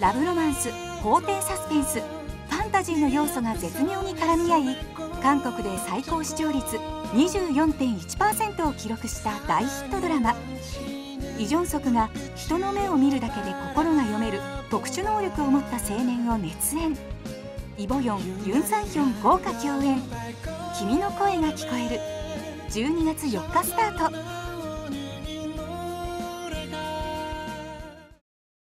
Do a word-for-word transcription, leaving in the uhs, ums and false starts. ラブロマンス、法廷サスペンス、ファンタジーの要素が絶妙に絡み合い、韓国で最高視聴率 にじゅうよんてんいちパーセント を記録した大ヒットドラマ。イ・ジョンソクが人の目を見るだけで心が読める特殊能力を持った青年を熱演。イ・ボヨン、ユン・サンヒョン豪華共演。君の声が聞こえる。じゅうにがつよっかスタート。